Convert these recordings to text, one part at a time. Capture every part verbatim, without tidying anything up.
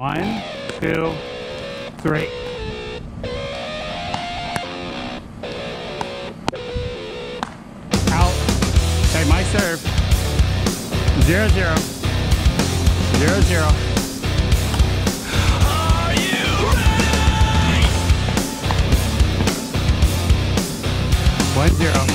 One, two, three. Out. Okay, my serve. Zero, zero. Zero, zero. Are you ready? One, zero.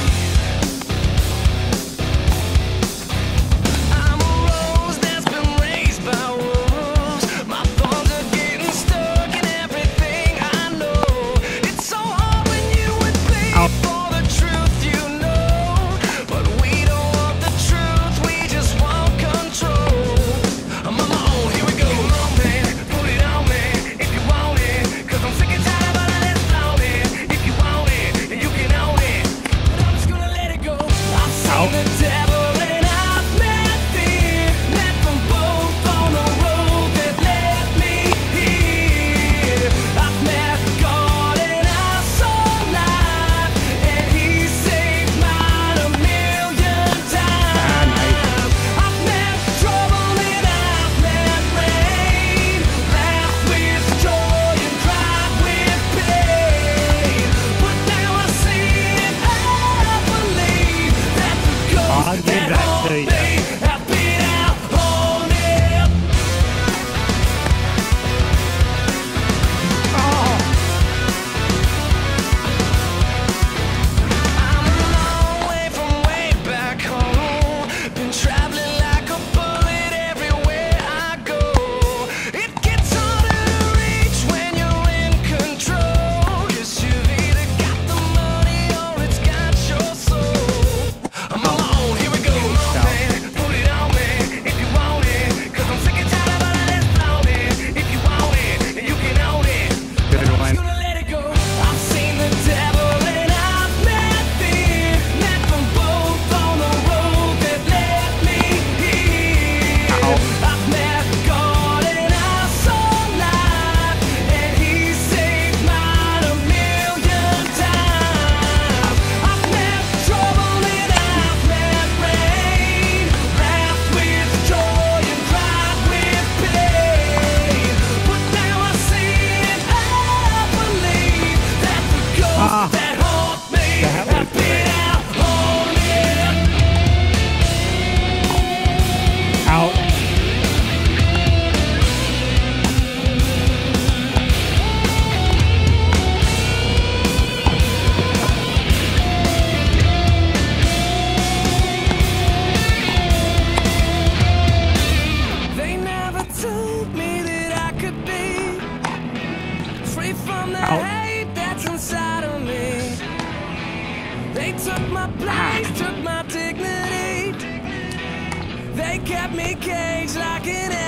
Took my place, took my dignity. They kept me caged like an animal.